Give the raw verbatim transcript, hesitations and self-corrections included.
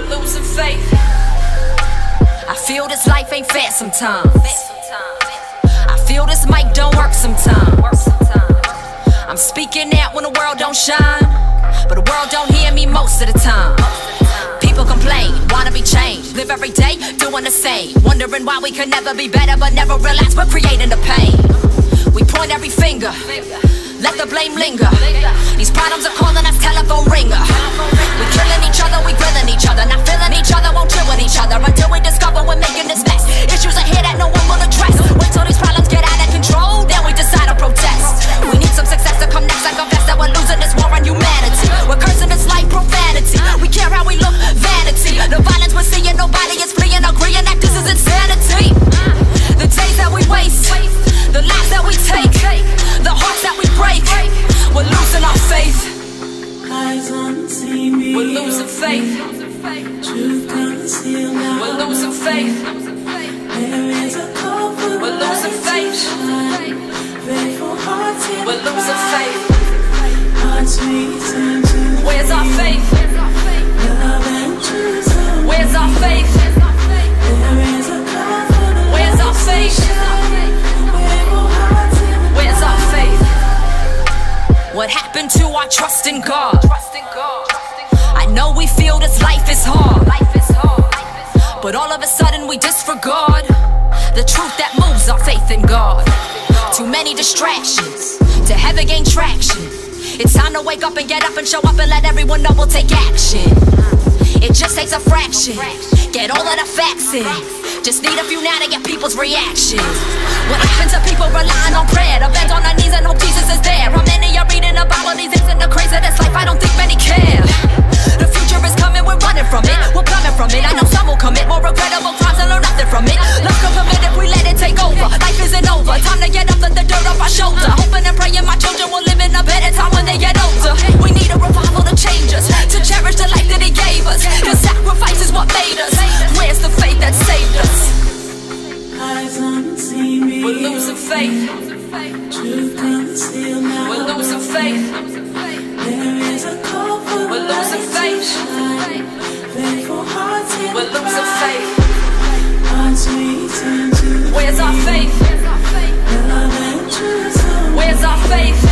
we're losing faith. I feel this life ain't fair sometimes. I feel this mic don't work sometimes. I'm speaking out when the world don't shine, but the world don't hear me most of the time. People complain, wanna be changed, live every day doing the same, wondering why we could never be better, but never realize we're creating the pain. We point every finger, let the blame linger. These problems are calling us telephone ringer. We killing each other, we grilling each other, not feeling each other, won't chill with each other until we discover we're making this mess. Issues are here that no one will address. Wait till these problems get out of control, then we decide to protest. We need some success to come next. I confess that we're losing this war on humanity. We're cursing this life profanity. We care how we look, vanity. The violence we're seeing, nobody is fleeing, agreeing that this is insanity. The days that we waste, the lives that we take, the hearts that we break, we're losing our faith. Eyes unseen, we're losing faith. Truth concealed, we're losing faith. There is a call for light. We're losing faith. Faithful hearts in the fight. Where's our faith? Love and truth. Where's our faith? There is a call for light. Where's our faith? Where's our faith? What happened to our trust in God? I know we feel this life is hard, but all of a sudden we disregard the truth that moves our faith in God. Too many distractions to ever gain traction. It's time to wake up and get up and show up and let everyone know we'll take action. It just takes a fraction, get all of the facts in. Just need a few now to get people's reactions. What happened to people relying on prayer? To bend on our knees and hope Jesus is there. How many are reading about all these things in the craze of this life? I don't think many care. The future is coming, we're running from it. We're coming from it, I know some will commit more regrettable crimes and learn nothing from it. Love can permit if we let it take over. Life isn't over, time to get up, let the dirt off our shoulder. Hoping and praying my children will live in a better time when they get older. We need a revival to change us, to cherish the life that he gave us. The sacrifice is what made us. Where's the faith that saved us? Eyes unseen, we're losing faith. Truth concealed, we're losing faith. There is a call for light. We're losing faith. Faithful hearts in the fight. We're losing faith. Where's our faith? Where's our faith?